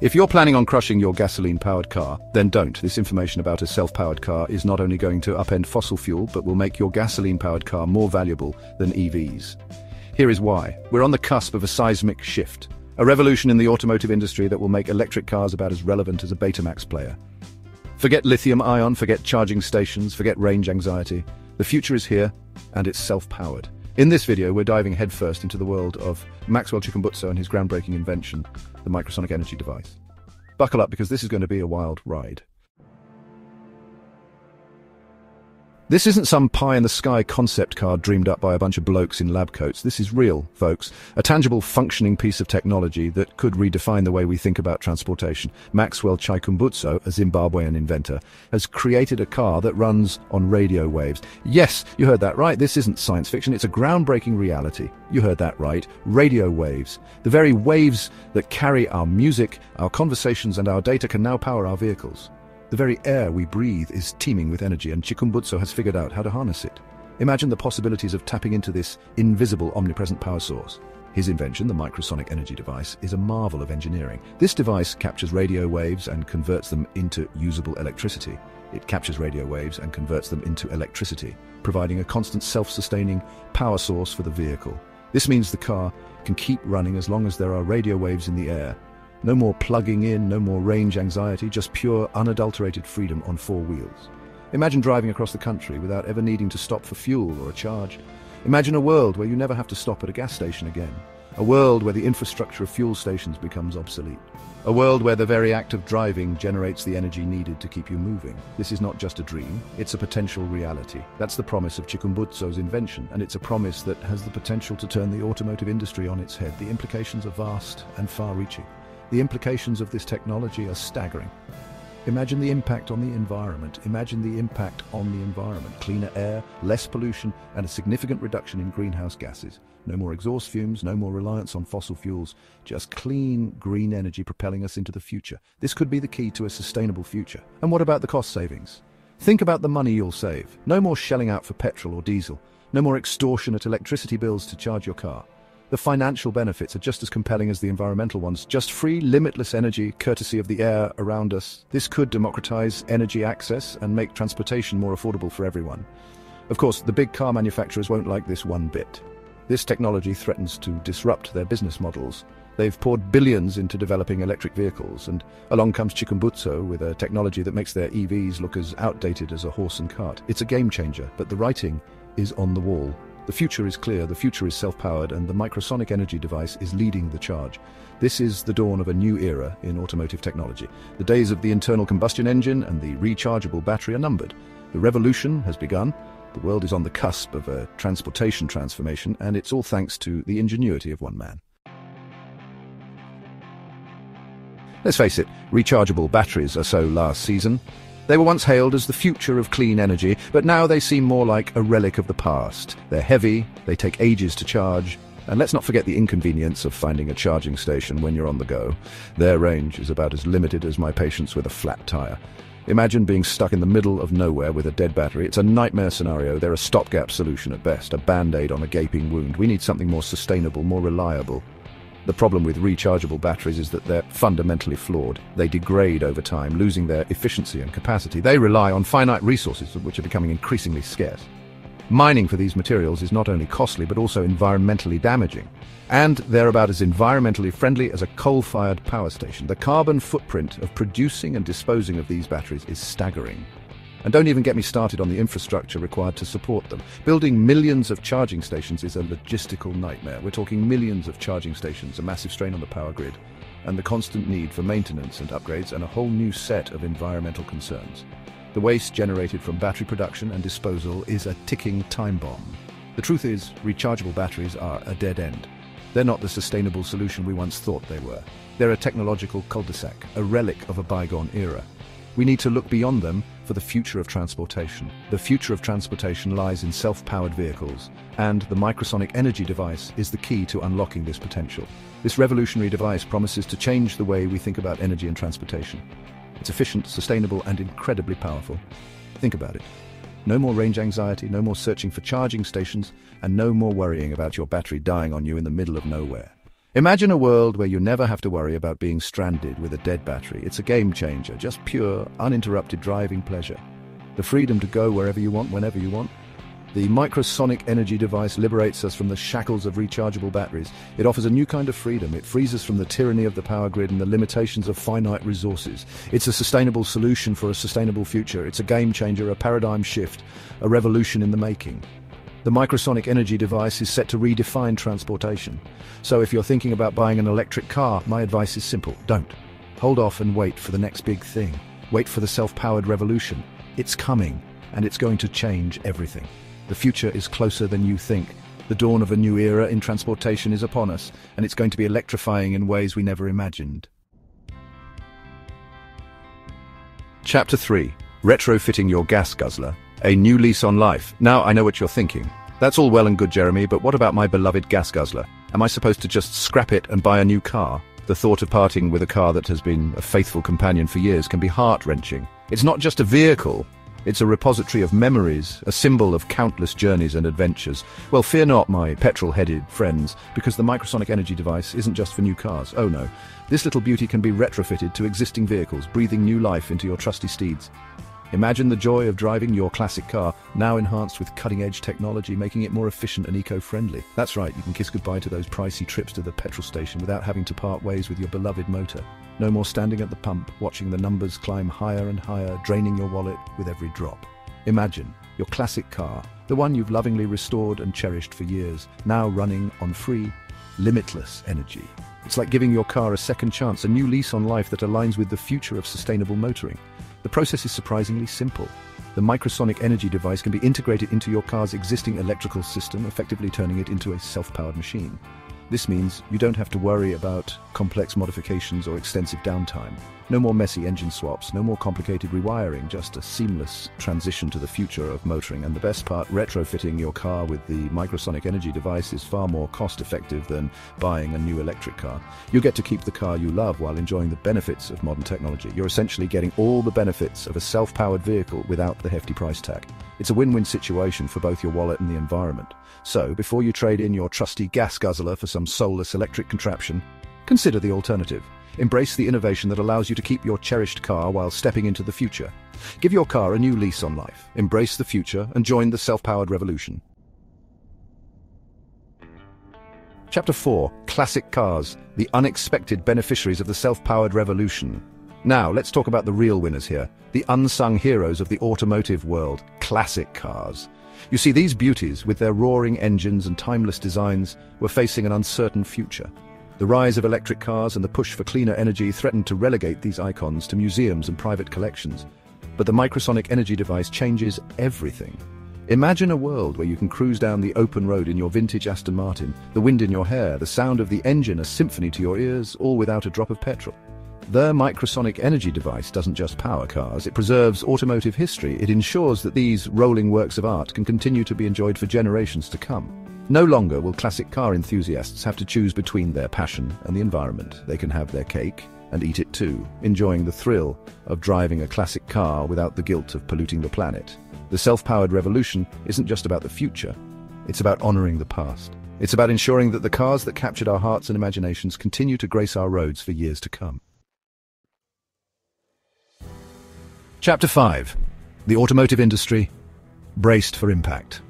If you're planning on crushing your gasoline-powered car, then don't. This information about a self-powered car is not only going to upend fossil fuel, but will make your gasoline-powered car more valuable than EVs. Here is why. We're on the cusp of a seismic shift, a revolution in the automotive industry that will make electric cars about as relevant as a Betamax player. Forget lithium-ion, forget charging stations, forget range anxiety. The future is here, and it's self-powered. In this video, we're diving headfirst into the world of Maxwell Chikumbutso and his groundbreaking invention, the Microsonic Energy Device. Buckle up, because this is going to be a wild ride. This isn't some pie-in-the-sky concept car dreamed up by a bunch of blokes in lab coats. This is real, folks. A tangible, functioning piece of technology that could redefine the way we think about transportation. Maxwell Chikumbutso, a Zimbabwean inventor, has created a car that runs on radio waves. Yes, you heard that right. This isn't science fiction. It's a groundbreaking reality. You heard that right. Radio waves. The very waves that carry our music, our conversations, and our data can now power our vehicles. The very air we breathe is teeming with energy, and Chikumbutso has figured out how to harness it. Imagine the possibilities of tapping into this invisible, omnipresent power source. His invention, the Microsonic Energy Device, is a marvel of engineering. This device captures radio waves and converts them into usable electricity. It captures radio waves and converts them into electricity, providing a constant self-sustaining power source for the vehicle. This means the car can keep running as long as there are radio waves in the air. No more plugging in, no more range anxiety, just pure, unadulterated freedom on four wheels. Imagine driving across the country without ever needing to stop for fuel or a charge. Imagine a world where you never have to stop at a gas station again. A world where the infrastructure of fuel stations becomes obsolete. A world where the very act of driving generates the energy needed to keep you moving. This is not just a dream, it's a potential reality. That's the promise of Chikumbutso's invention, and it's a promise that has the potential to turn the automotive industry on its head. The implications are vast and far-reaching. The implications of this technology are staggering. Imagine the impact on the environment. Cleaner air, less pollution, and a significant reduction in greenhouse gases. No more exhaust fumes, no more reliance on fossil fuels, just clean, green energy propelling us into the future. This could be the key to a sustainable future. And what about the cost savings? Think about the money you'll save. No more shelling out for petrol or diesel. No more extortionate electricity bills to charge your car. The financial benefits are just as compelling as the environmental ones. Just free, limitless energy, courtesy of the air around us. This could democratize energy access and make transportation more affordable for everyone. Of course, the big car manufacturers won't like this one bit. This technology threatens to disrupt their business models. They've poured billions into developing electric vehicles, and along comes Chikumbutso with a technology that makes their EVs look as outdated as a horse and cart. It's a game changer, but the writing is on the wall. The future is clear, the future is self-powered, and the Microsonic Energy Device is leading the charge. This is the dawn of a new era in automotive technology. The days of the internal combustion engine and the rechargeable battery are numbered. The revolution has begun. The world is on the cusp of a transportation transformation, and it's all thanks to the ingenuity of one man. Let's face it, rechargeable batteries are so last season. They were once hailed as the future of clean energy, but now they seem more like a relic of the past. They're heavy, they take ages to charge, and let's not forget the inconvenience of finding a charging station when you're on the go. Their range is about as limited as my patience with a flat tire. Imagine being stuck in the middle of nowhere with a dead battery. It's a nightmare scenario. They're a stopgap solution at best, a band-aid on a gaping wound. We need something more sustainable, more reliable. The problem with rechargeable batteries is that they're fundamentally flawed. They degrade over time, losing their efficiency and capacity. They rely on finite resources, which are becoming increasingly scarce. Mining for these materials is not only costly, but also environmentally damaging. And they're about as environmentally friendly as a coal-fired power station. The carbon footprint of producing and disposing of these batteries is staggering. And don't even get me started on the infrastructure required to support them. Building millions of charging stations is a logistical nightmare. We're talking millions of charging stations, a massive strain on the power grid, and the constant need for maintenance and upgrades, and a whole new set of environmental concerns. The waste generated from battery production and disposal is a ticking time bomb. The truth is, rechargeable batteries are a dead end. They're not the sustainable solution we once thought they were. They're a technological cul-de-sac, a relic of a bygone era. We need to look beyond them for the future of transportation. The future of transportation lies in self-powered vehicles, and the Microsonic Energy Device is the key to unlocking this potential. This revolutionary device promises to change the way we think about energy and transportation. It's efficient, sustainable, and incredibly powerful. Think about it. No more range anxiety, no more searching for charging stations, and no more worrying about your battery dying on you in the middle of nowhere. Imagine a world where you never have to worry about being stranded with a dead battery. It's a game changer, just pure, uninterrupted driving pleasure. The freedom to go wherever you want, whenever you want. The Microsonic Energy Device liberates us from the shackles of rechargeable batteries. It offers a new kind of freedom. It frees us from the tyranny of the power grid and the limitations of finite resources. It's a sustainable solution for a sustainable future. It's a game changer, a paradigm shift, a revolution in the making. The Microsonic Energy Device is set to redefine transportation. So if you're thinking about buying an electric car, my advice is simple. Don't. Hold off and wait for the next big thing. Wait for the self-powered revolution. It's coming, and it's going to change everything. The future is closer than you think. The dawn of a new era in transportation is upon us, and it's going to be electrifying in ways we never imagined. Chapter 3: Retrofitting Your Gas Guzzler. A new lease on life. Now I know what you're thinking. That's all well and good, Jeremy, but what about my beloved gas guzzler? Am I supposed to just scrap it and buy a new car? The thought of parting with a car that has been a faithful companion for years can be heart-wrenching. It's not just a vehicle. It's a repository of memories, a symbol of countless journeys and adventures. Well, fear not, my petrol-headed friends, because the Microsonic Energy Device isn't just for new cars. Oh no. This little beauty can be retrofitted to existing vehicles, breathing new life into your trusty steeds. Imagine the joy of driving your classic car, now enhanced with cutting-edge technology, making it more efficient and eco-friendly. That's right, you can kiss goodbye to those pricey trips to the petrol station without having to part ways with your beloved motor. No more standing at the pump, watching the numbers climb higher and higher, draining your wallet with every drop. Imagine your classic car, the one you've lovingly restored and cherished for years, now running on free, limitless energy. It's like giving your car a second chance, a new lease on life that aligns with the future of sustainable motoring. The process is surprisingly simple. The Microsonic Energy Device can be integrated into your car's existing electrical system, effectively turning it into a self-powered machine. This means you don't have to worry about complex modifications or extensive downtime. No more messy engine swaps, no more complicated rewiring, just a seamless transition to the future of motoring. And the best part, retrofitting your car with the Microsonic Energy Device is far more cost-effective than buying a new electric car. You get to keep the car you love while enjoying the benefits of modern technology. You're essentially getting all the benefits of a self-powered vehicle without the hefty price tag. It's a win-win situation for both your wallet and the environment. So, before you trade in your trusty gas guzzler for some soulless electric contraption, consider the alternative. Embrace the innovation that allows you to keep your cherished car while stepping into the future. Give your car a new lease on life. Embrace the future and join the self-powered revolution. Chapter 4: Classic Cars, the unexpected beneficiaries of the self-powered revolution. Now, let's talk about the real winners here, the unsung heroes of the automotive world, classic cars. You see, these beauties, with their roaring engines and timeless designs, were facing an uncertain future. The rise of electric cars and the push for cleaner energy threatened to relegate these icons to museums and private collections. But the Microsonic Energy Device changes everything. Imagine a world where you can cruise down the open road in your vintage Aston Martin, the wind in your hair, the sound of the engine a symphony to your ears, all without a drop of petrol. The Microsonic Energy Device doesn't just power cars, it preserves automotive history. It ensures that these rolling works of art can continue to be enjoyed for generations to come. No longer will classic car enthusiasts have to choose between their passion and the environment. They can have their cake and eat it too, enjoying the thrill of driving a classic car without the guilt of polluting the planet. The self-powered revolution isn't just about the future, it's about honoring the past. It's about ensuring that the cars that captured our hearts and imaginations continue to grace our roads for years to come. Chapter 5: The Automotive Industry, Braced for Impact.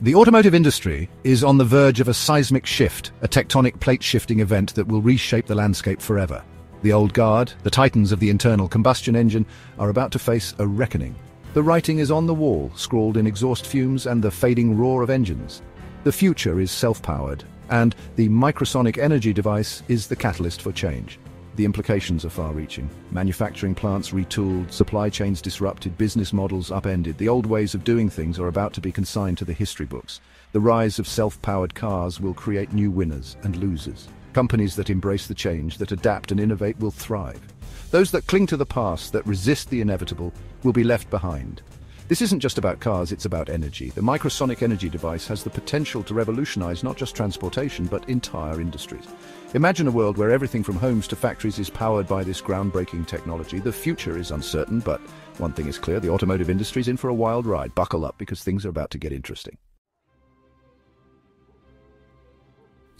The automotive industry is on the verge of a seismic shift, a tectonic plate-shifting event that will reshape the landscape forever. The old guard, the titans of the internal combustion engine, are about to face a reckoning. The writing is on the wall, scrawled in exhaust fumes and the fading roar of engines. The future is self-powered, and the Microsonic Energy Device is the catalyst for change. The implications are far-reaching. Manufacturing plants retooled, supply chains disrupted, business models upended. The old ways of doing things are about to be consigned to the history books. The rise of self-powered cars will create new winners and losers. Companies that embrace the change, that adapt and innovate, will thrive. Those that cling to the past, that resist the inevitable, will be left behind. This isn't just about cars, it's about energy. The Microsonic Energy Device has the potential to revolutionize not just transportation, but entire industries. Imagine a world where everything from homes to factories is powered by this groundbreaking technology. The future is uncertain, but one thing is clear, the automotive industry is in for a wild ride. Buckle up, because things are about to get interesting.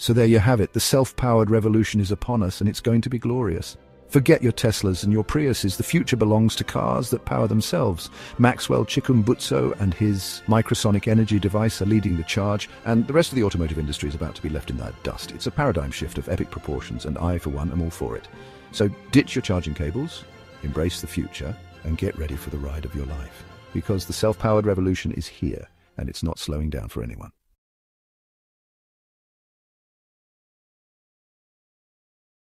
So there you have it, the self-powered revolution is upon us and it's going to be glorious. Forget your Teslas and your Priuses, the future belongs to cars that power themselves. Maxwell Chikumbutso and his Microsonic Energy Device are leading the charge, and the rest of the automotive industry is about to be left in that dust. It's a paradigm shift of epic proportions, and I, for one, am all for it. So ditch your charging cables, embrace the future, and get ready for the ride of your life. Because the self-powered revolution is here, and it's not slowing down for anyone.